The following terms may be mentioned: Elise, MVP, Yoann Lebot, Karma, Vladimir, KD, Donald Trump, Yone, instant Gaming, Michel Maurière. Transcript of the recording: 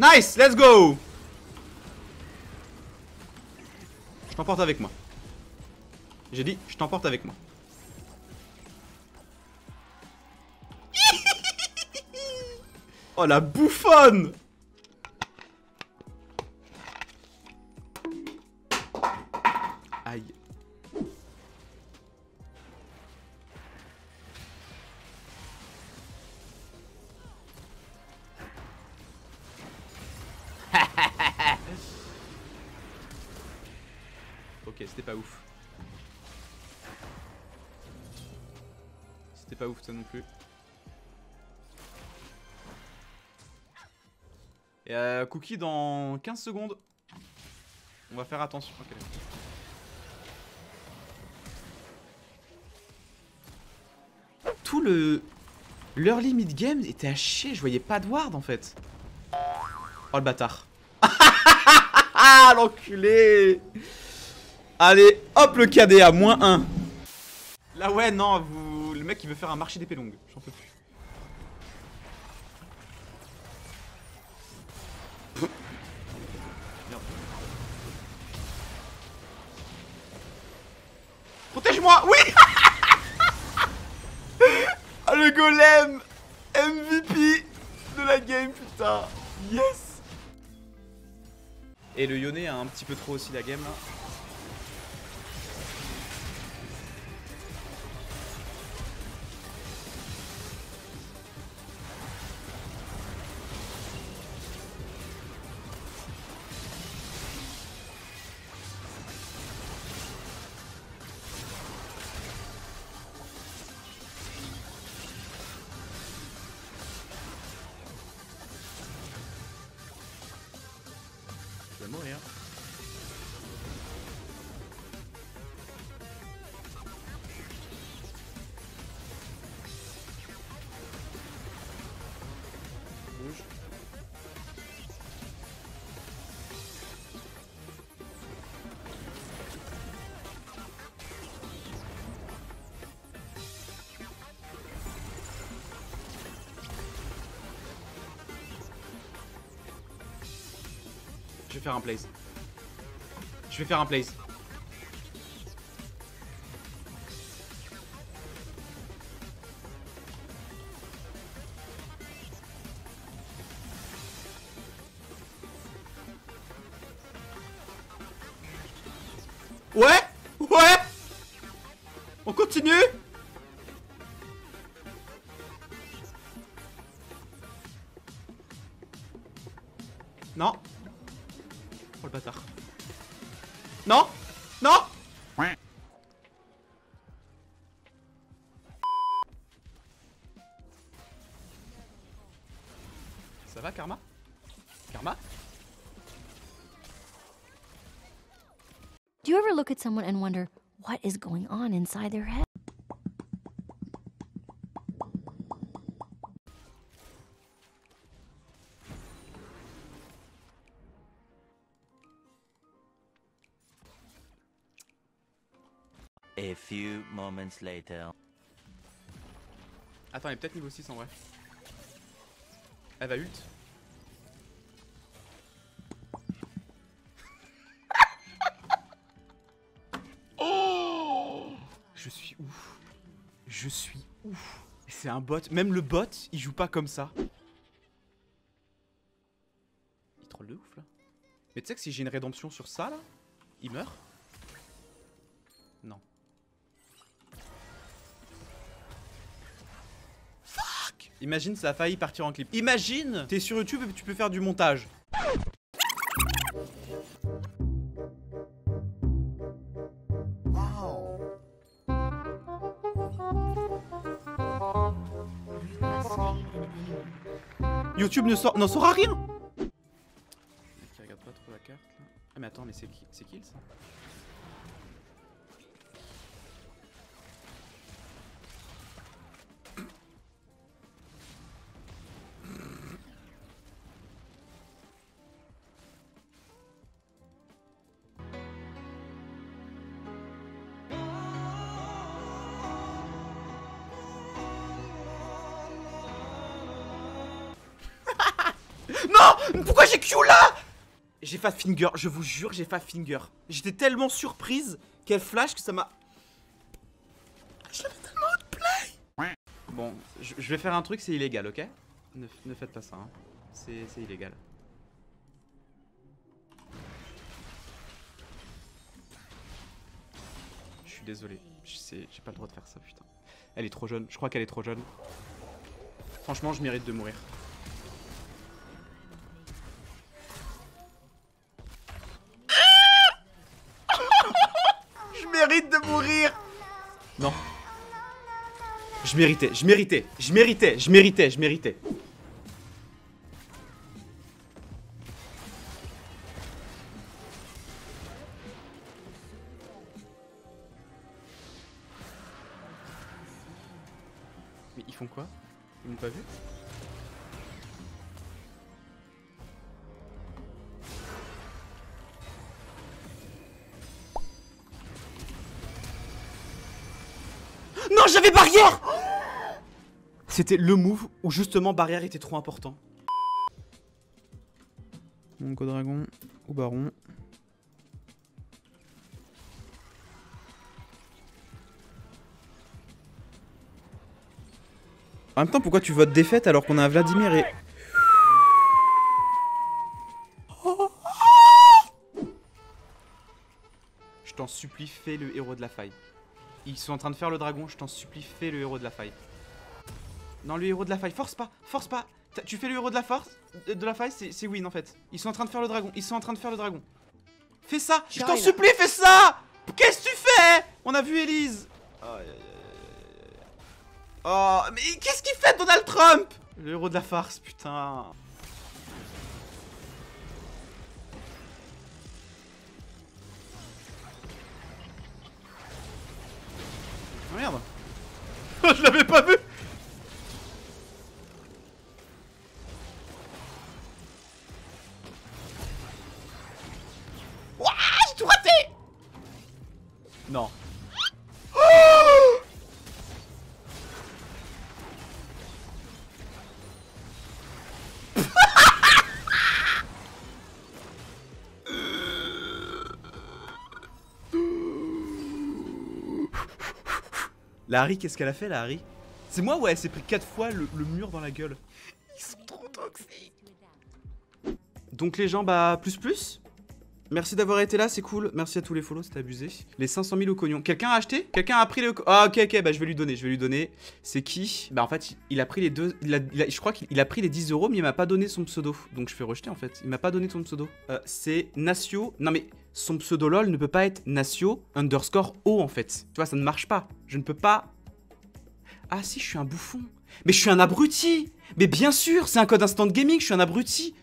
Nice, let's go. Je t'emporte avec moi. J'ai dit, je t'emporte avec moi. Oh la bouffonne. Aïe. Ok, c'était pas ouf. C'était pas ouf ça non plus. Et cookie dans 15 secondes. On va faire attention. Okay. Tout le... l'early mid game était à chier. Je voyais pas de ward en fait. Oh le bâtard. L'enculé. Allez hop le KD à moins 1. Là ouais non vous... le mec il veut faire un marché d'épée longue. J'en peux plus. Protège-moi, oui. Ah, le golem MVP de la game, putain. Yes. Et le Yone a un petit peu trop aussi la game là. Mourir. Bouge. Je vais faire un place. Je vais faire un place. Ouais, ouais. On continue. Non. Oh le bâtard. Non. Non. Ça va Karma? Karma? Do you ever look at someone and wonder what is going on inside their head? A few moments later. Attends, elle est peut-être niveau 6 en vrai. Elle va ult. Oh, je suis ouf. Je suis ouf. C'est un bot. Même le bot, il joue pas comme ça. Il troll de ouf là. Mais tu sais que si j'ai une rédemption sur ça là, il meurt? Non. Imagine ça a failli partir en clip. Imagine t'es sur YouTube et tu peux faire du montage. Wow. YouTube n'en saura rien. Le mec qui regarde pas trop la carte là. Ah mais attends mais c'est qui ça? Pourquoi j'ai Q là? J'ai fat finger, je vous jure, j'ai fat finger. J'étais tellement surprise qu'elle flash que ça m'a... Je l'avais tellement outplay. Bon, je vais faire un truc, c'est illégal, ok? Ne faites pas ça, hein. C'est illégal. Je suis désolé, j'ai pas le droit de faire ça, putain. Elle est trop jeune, je crois qu'elle est trop jeune. Franchement, je mérite de mourir. Je mérite de mourir. Non. Je méritais. Mais ils font quoi? Ils m'ont pas vu? Non, j'avais barrière! C'était le move où justement barrière était trop important. Donc au dragon, au baron. En même temps, pourquoi tu votes défaite alors qu'on a un Vladimir et... Je t'en supplie, fais le héros de la faille. Ils sont en train de faire le dragon, je t'en supplie, fais le héros de la faille. Non, le héros de la faille, force pas. Tu fais le héros de la force, de la faille, c'est win en fait. Ils sont en train de faire le dragon, Fais ça, je t'en supplie, fais ça. Qu'est-ce que tu fais? On a vu Elise. Oh, mais qu'est-ce qu'il fait Donald Trump? Le héros de la farce, putain. Oh merde. Je l'avais pas vu. Non. Oh, la Harry, qu'est-ce qu'elle a fait, la Harry? C'est moi, ouais, elle s'est pris 4 fois le mur dans la gueule. Ils sont trop toxiques. Donc les gens, bah, plus. Merci d'avoir été là, c'est cool. Merci à tous les follow, c'était abusé. Les 500 000 au cognon. Quelqu'un a acheté? Quelqu'un a pris le... Ah, ok, bah je vais lui donner, C'est qui? Bah en fait, il a pris les deux... je crois qu'il a pris les 10 euros, mais il m'a pas donné son pseudo. Donc je fais rejeter en fait. Il m'a pas donné son pseudo. C'est Nacio... Non mais son pseudo LOL ne peut pas être Nacio underscore O en fait. Tu vois, ça ne marche pas. Je ne peux pas... Ah si, je suis un bouffon. Mais je suis un abruti. Mais bien sûr, c'est un code instant gaming, je suis un abruti.